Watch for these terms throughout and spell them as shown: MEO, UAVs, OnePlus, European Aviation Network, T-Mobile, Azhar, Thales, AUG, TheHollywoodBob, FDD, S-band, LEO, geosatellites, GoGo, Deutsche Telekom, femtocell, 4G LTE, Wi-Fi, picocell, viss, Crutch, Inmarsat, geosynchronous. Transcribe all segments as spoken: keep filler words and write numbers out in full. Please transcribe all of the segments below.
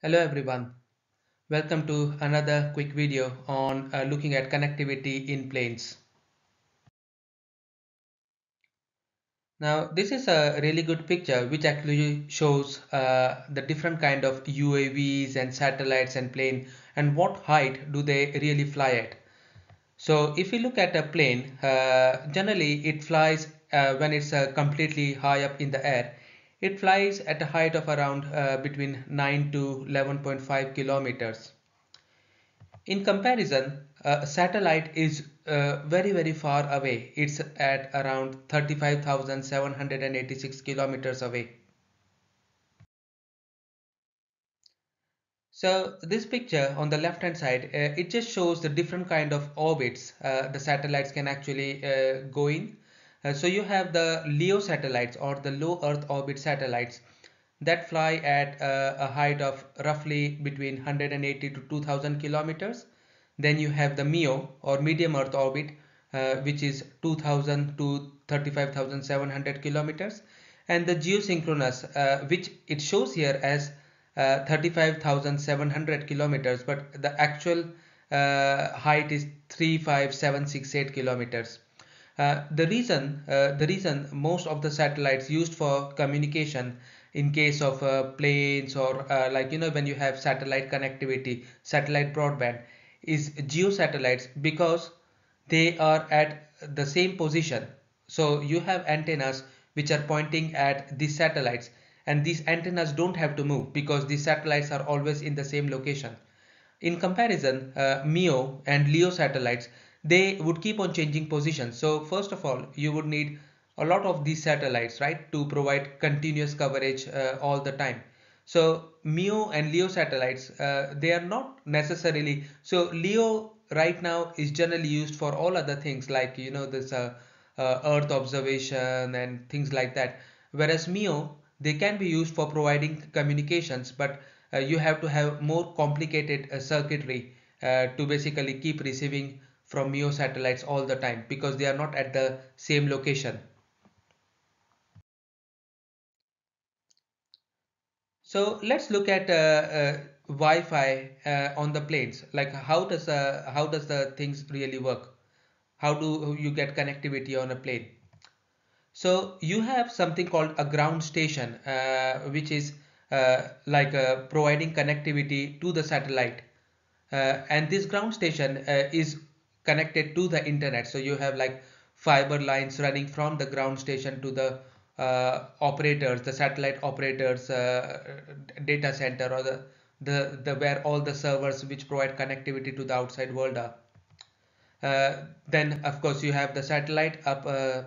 Hello everyone, welcome to another quick video on uh, looking at connectivity in planes. Now this is a really good picture which actually shows uh, the different kind of U A Vs and satellites and plane and what height do they really fly at. So if you look at a plane, uh, generally it flies uh, when it's uh, completely high up in the air. It flies at a height of around uh, between nine to eleven point five kilometers. In comparison, a satellite is uh, very very far away. It's at around thirty-five thousand seven hundred eighty-six kilometers away. So this picture on the left hand side, uh, it just shows the different kind of orbits uh, the satellites can actually uh, go in. Uh, so you have the L E O satellites or the low earth orbit satellites that fly at uh, a height of roughly between one hundred eighty to two thousand kilometers. Then you have the M E O or medium earth orbit, uh, which is two thousand to thirty-five thousand seven hundred kilometers, and the geosynchronous, uh, which it shows here as uh, thirty-five thousand seven hundred kilometers, but the actual uh, height is thirty-five thousand seven hundred sixty-eight kilometers. Uh, the reason uh, the reason most of the satellites used for communication in case of uh, planes or uh, like you know when you have satellite connectivity, satellite broadband, is geosatellites, because they are at the same position. So you have antennas which are pointing at these satellites, and these antennas don't have to move because these satellites are always in the same location. In comparison, uh, M E O and L E O satellites, they would keep on changing positions. So first of all, you would need a lot of these satellites, right, to provide continuous coverage uh, all the time. So M E O and L E O satellites, uh, they are not necessarily. So L E O right now is generally used for all other things, like you know this uh, uh, Earth observation and things like that. Whereas M E O, they can be used for providing communications, but uh, you have to have more complicated uh, circuitry uh, to basically keep receiving from M E O satellites all the time, because they are not at the same location. So let's look at uh, uh, Wi-Fi uh, on the planes. Like how does uh, how does the things really work? How do you get connectivity on a plane? So you have something called a ground station, uh, which is uh, like uh, providing connectivity to the satellite, uh, and this ground station uh, is connected to the internet. So you have like fiber lines running from the ground station to the uh, operators, the satellite operators uh, data center, or the, the the where all the servers which provide connectivity to the outside world are. Uh, then of course you have the satellite up uh,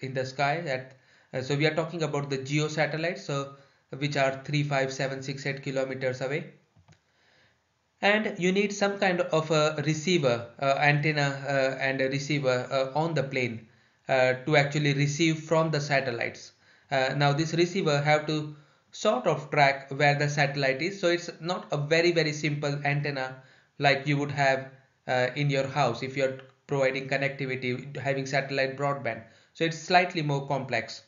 in the sky. At, uh, so we are talking about the geo satellites, so which are thirty-five thousand seven hundred sixty-eight kilometers away. And you need some kind of a receiver, uh, antenna uh, and a receiver uh, on the plane uh, to actually receive from the satellites. Uh, now this receiver have to sort of track where the satellite is. So it's not a very very simple antenna like you would have uh, in your house if you're providing connectivity, having satellite broadband. So it's slightly more complex.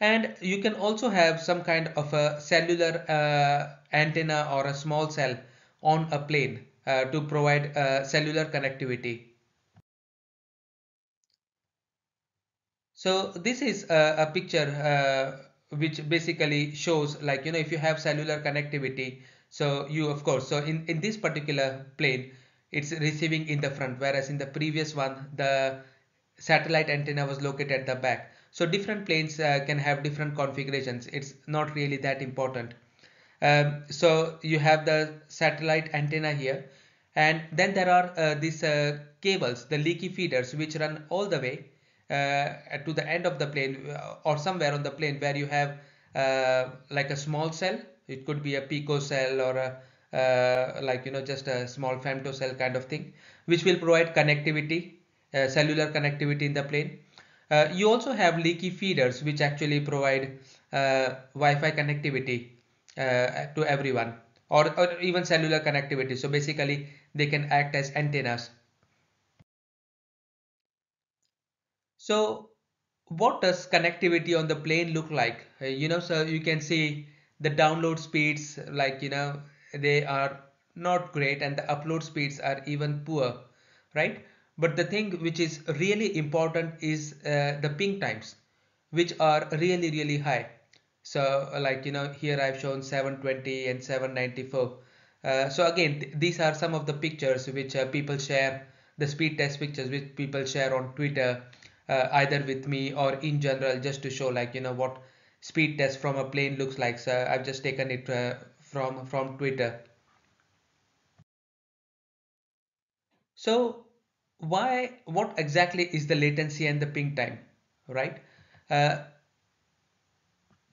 And you can also have some kind of a cellular uh, antenna or a small cell on a plane uh, to provide uh, cellular connectivity. So this is a, a picture uh, which basically shows, like you know if you have cellular connectivity, so you of course so in, in this particular plane it's receiving in the front, whereas in the previous one the satellite antenna was located at the back. So different planes uh, can have different configurations. It's not really that important. Um, so you have the satellite antenna here, and then there are uh, these uh, cables, the leaky feeders, which run all the way uh, to the end of the plane or somewhere on the plane, where you have uh, like a small cell. It could be a picocell or a, uh, like you know just a small femtocell kind of thing, which will provide connectivity, uh, cellular connectivity in the plane. Uh, you also have leaky feeders which actually provide uh, Wi-Fi connectivity uh, to everyone, or, or even cellular connectivity. So basically they can act as antennas. So what does connectivity on the plane look like? Uh, you know so you can see the download speeds, like, you know, they are not great, and the upload speeds are even poor, right? But the thing which is really important is uh, the ping times, which are really, really high. So like, you know, here I've shown seven twenty and seven ninety-four. Uh, so again, th these are some of the pictures which uh, people share, the speed test pictures which people share on Twitter, uh, either with me or in general, just to show like, you know, what speed test from a plane looks like. So I've just taken it uh, from, from Twitter. So why, what exactly is the latency and the ping time, right? Uh,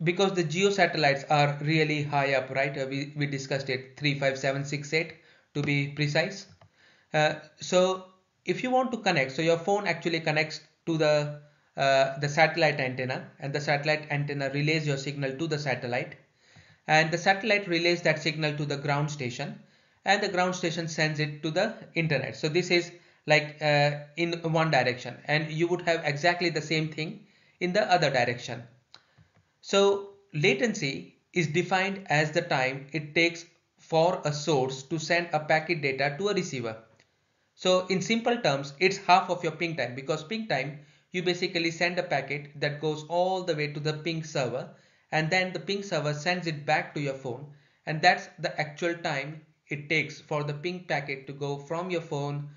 because the geosatellites are really high up, right? Uh, we, we discussed it, three five seven six eight to be precise. Uh, so if you want to connect, so your phone actually connects to the, uh, the satellite antenna, and the satellite antenna relays your signal to the satellite, and the satellite relays that signal to the ground station, and the ground station sends it to the internet. So this is like uh, in one direction, and you would have exactly the same thing in the other direction. So latency is defined as the time it takes for a source to send a packet data to a receiver. So in simple terms, it's half of your ping time, because ping time, you basically send a packet that goes all the way to the ping server, and then the ping server sends it back to your phone. And that's the actual time it takes for the ping packet to go from your phone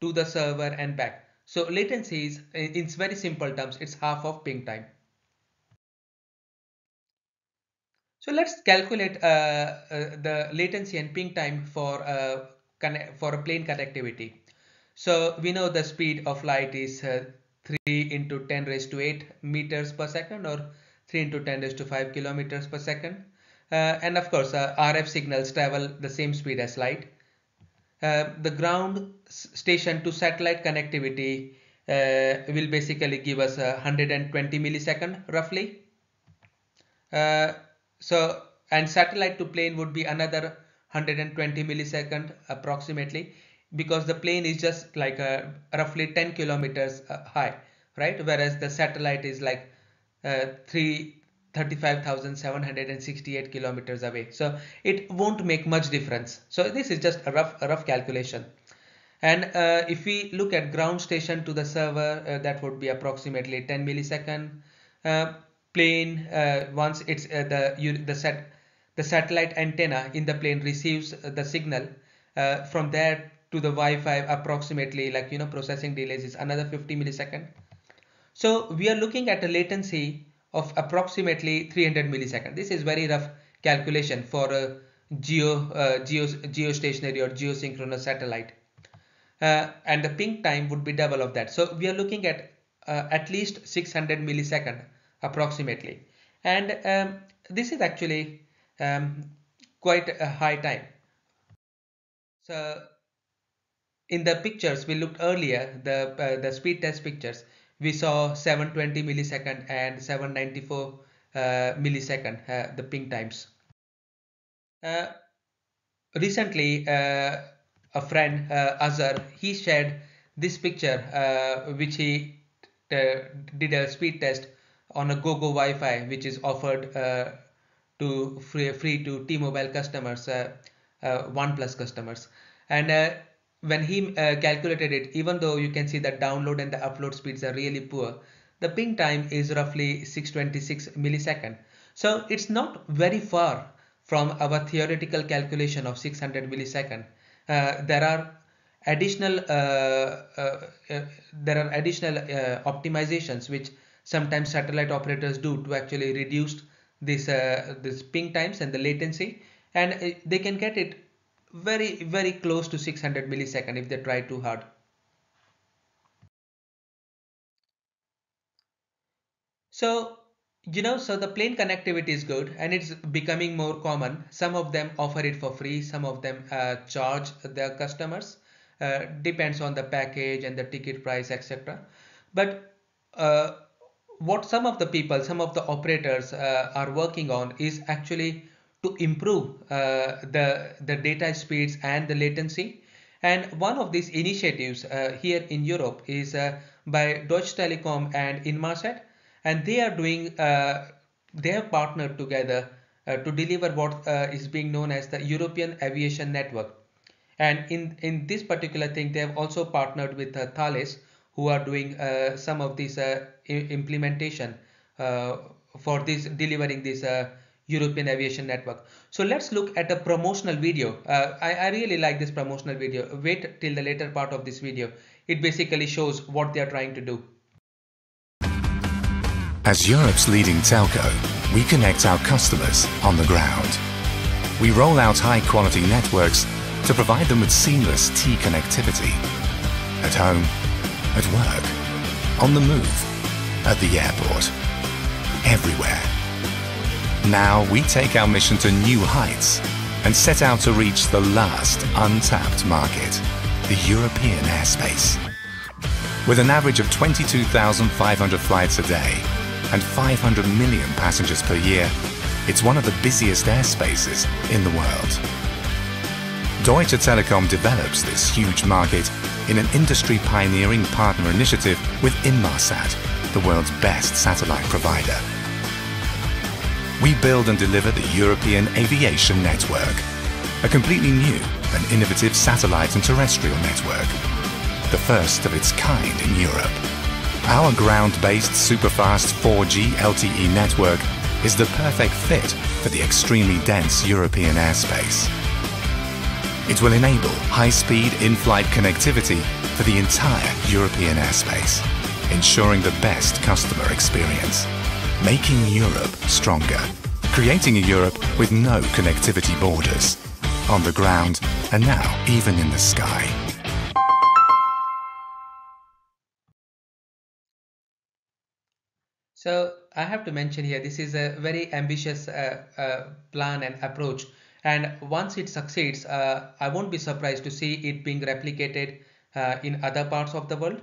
to the server and back. So latency is, in very simple terms, it's half of ping time. So let's calculate uh, uh, the latency and ping time for, uh, for a plane connectivity. So we know the speed of light is uh, three into ten raised to eight meters per second, or three into ten raised to five kilometers per second. Uh, and of course, uh, R F signals travel the same speed as light. Uh, the ground station to satellite connectivity uh, will basically give us uh, one hundred twenty millisecond roughly. Uh, So, and satellite to plane would be another one hundred twenty millisecond approximately, because the plane is just like a, roughly ten kilometers high, right? Whereas the satellite is like uh, thirty-five thousand seven hundred sixty-eight kilometers away. So it won't make much difference. So this is just a rough, a rough calculation. And uh, if we look at ground station to the server, uh, that would be approximately ten millisecond. Uh, Plane uh, once it's uh, the you, the set the satellite antenna in the plane receives the signal uh, from there to the Wi-Fi, approximately, like, you know, processing delays is another fifty millisecond. So we are looking at a latency of approximately three hundred millisecond. This is very rough calculation for a geo uh, geo geostationary or geosynchronous satellite, uh, and the ping time would be double of that. So we are looking at uh, at least six hundred millisecond approximately, and um, this is actually um, quite a high time. So in the pictures we looked earlier, the uh, the speed test pictures, we saw seven twenty millisecond and seven ninety-four uh, millisecond uh, the ping times. Uh, recently uh, a friend, uh, Azhar, he shared this picture uh, which he uh, did a speed test on a GoGo Wi-Fi, which is offered uh, to free, free to T-Mobile customers, uh, uh, OnePlus customers. And uh, when he uh, calculated it, even though you can see that download and the upload speeds are really poor, the ping time is roughly six twenty-six millisecond. So it's not very far from our theoretical calculation of six hundred millisecond. Uh, there are additional uh, uh, uh, there are additional uh, optimizations which sometimes satellite operators do to actually reduce this uh, this ping times and the latency, and they can get it very, very close to six hundred millisecond if they try too hard. So, you know, so the plane connectivity is good and it's becoming more common. Some of them offer it for free, some of them uh, charge their customers, uh, depends on the package and the ticket price, et cetera. But uh, what some of the people, some of the operators uh, are working on is actually to improve uh, the, the data speeds and the latency. And one of these initiatives uh, here in Europe is uh, by Deutsche Telekom and Inmarsat. And they are doing, uh, they have partnered together uh, to deliver what uh, is being known as the European Aviation Network. And in, in this particular thing, they have also partnered with uh, Thales, who are doing uh, some of these uh, implementation uh, for this delivering this uh, European Aviation Network. So let's look at a promotional video. Uh, I, I really like this promotional video. Wait till the later part of this video. It basically shows what they are trying to do. As Europe's leading telco, we connect our customers on the ground. We roll out high-quality networks to provide them with seamless T connectivity. At home, at work, on the move, at the airport, everywhere. Now we take our mission to new heights and set out to reach the last untapped market, the European airspace. With an average of twenty-two thousand five hundred flights a day and five hundred million passengers per year, it's one of the busiest airspaces in the world. Deutsche Telekom develops this huge market in an industry-pioneering partner initiative with Inmarsat, the world's best satellite provider. We build and deliver the European Aviation Network, a completely new and innovative satellite and terrestrial network, the first of its kind in Europe. Our ground-based superfast four G L T E network is the perfect fit for the extremely dense European airspace. It will enable high-speed in-flight connectivity for the entire European airspace, ensuring the best customer experience, making Europe stronger, creating a Europe with no connectivity borders, on the ground and now even in the sky. So I have to mention here, this is a very ambitious uh, uh, plan and approach. And once it succeeds, uh, I won't be surprised to see it being replicated uh, in other parts of the world.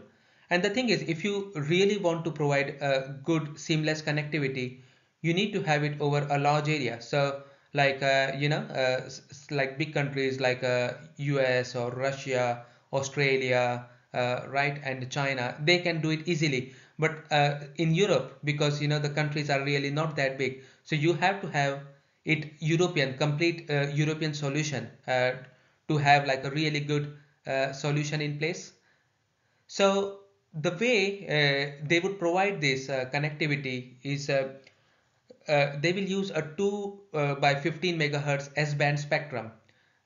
And the thing is, if you really want to provide a good seamless connectivity, you need to have it over a large area. So like, uh, you know, uh, like big countries like uh, U S or Russia, Australia, uh, right, and China, they can do it easily. But uh, in Europe, because, you know, the countries are really not that big, so you have to have it European, complete uh, European solution uh, to have like a really good uh, solution in place. So the way uh, they would provide this uh, connectivity is uh, uh, they will use a two by fifteen megahertz S-band spectrum.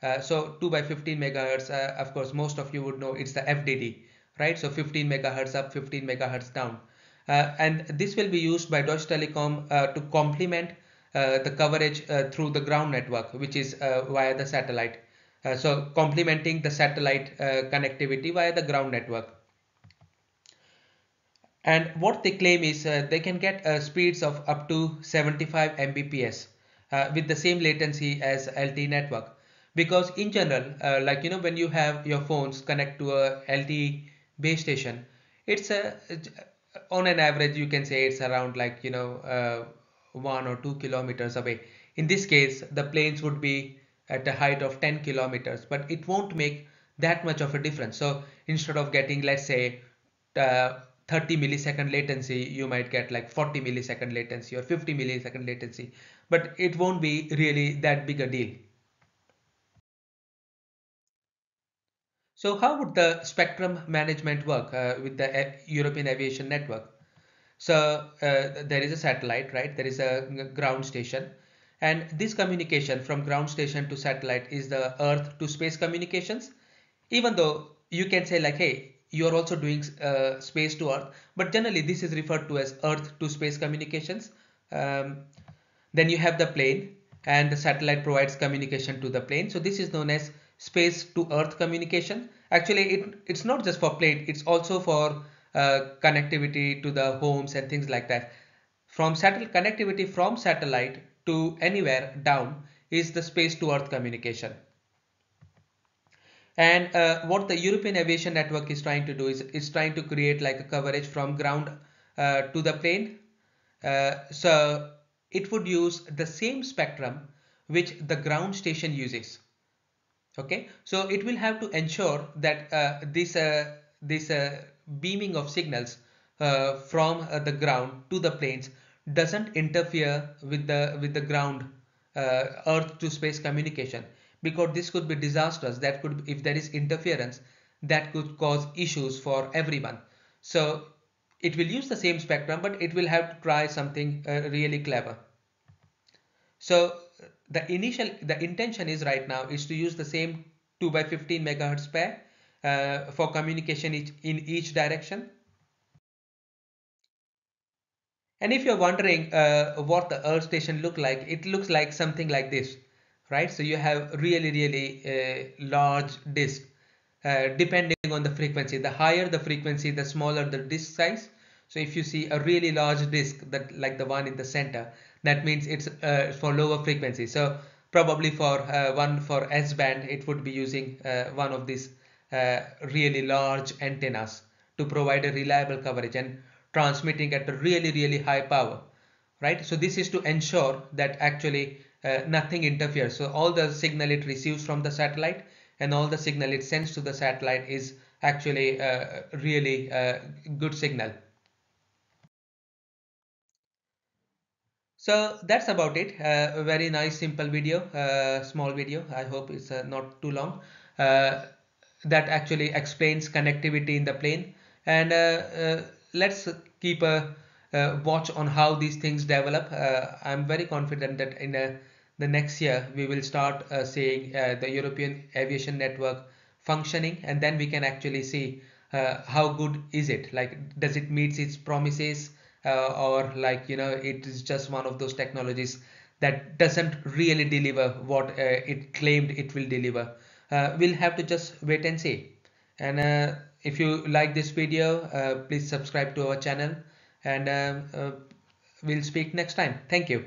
Uh, so two by fifteen megahertz, uh, of course, most of you would know it's the F D D, right? So fifteen megahertz up, fifteen megahertz down. Uh, and this will be used by Deutsche Telekom uh, to complement Uh, the coverage uh, through the ground network, which is uh, via the satellite. Uh, so complementing the satellite uh, connectivity via the ground network. And what they claim is uh, they can get uh, speeds of up to seventy-five M B P S uh, with the same latency as L T E network. Because in general, uh, like, you know, when you have your phones connect to a L T E base station, it's a, on an average, you can say it's around like, you know, uh, one or two kilometers away. In this case, the planes would be at a height of ten kilometers, but it won't make that much of a difference. So instead of getting, let's say, uh, thirty millisecond latency, you might get like forty millisecond latency or fifty millisecond latency, but it won't be really that big a deal. So how would the spectrum management work uh, with the European Aviation Network? So uh, there is a satellite, right? There is a ground station, and this communication from ground station to satellite is the earth to space communications. Even though you can say like, hey, you're also doing uh, space to earth, but generally this is referred to as earth to space communications. Um, then you have the plane, and the satellite provides communication to the plane. So this is known as space to earth communication. Actually, it, it's not just for plane, it's also for Uh, connectivity to the homes and things like that. From satellite connectivity from satellite to anywhere down is the space to earth communication. And uh, what the European Aviation Network is trying to do is it's trying to create like a coverage from ground uh, to the plane. Uh, so it would use the same spectrum which the ground station uses. Okay, so it will have to ensure that uh, this uh, this uh, beaming of signals uh, from uh, the ground to the planes doesn't interfere with the with the ground uh, Earth to space communication, because this could be disastrous. That could, if there is interference, that could cause issues for everyone. So it will use the same spectrum, but it will have to try something uh, really clever. So the initial, the intention is right now is to use the same two by fifteen megahertz pair uh, for communication each, in each direction. And if you're wondering uh, what the Earth station look like, it looks like something like this, right? So you have really, really uh, large disk uh, depending on the frequency. The higher the frequency, the smaller the disk size. So if you see a really large disk that like the one in the center, that means it's uh, for lower frequency. So probably for uh, one for S band, it would be using uh, one of these uh, really large antennas to provide a reliable coverage and transmitting at a really, really high power, right? So this is to ensure that actually uh, nothing interferes. So all the signal it receives from the satellite and all the signal it sends to the satellite is actually uh, really uh, good signal. So that's about it. Uh, a very nice, simple video, uh, small video. I hope it's uh, not too long. Uh, that actually explains connectivity in the plane. And uh, uh, let's keep a uh, watch on how these things develop. Uh, I'm very confident that in uh, the next year, we will start uh, seeing uh, the European Aviation Network functioning, and then we can actually see uh, how good is it. Like, does it meet its promises? Uh, or like, you know, it is just one of those technologies that doesn't really deliver what uh, it claimed it will deliver. Uh, we'll have to just wait and see. And uh, if you like this video, uh, please subscribe to our channel, and uh, uh, we'll speak next time. Thank you.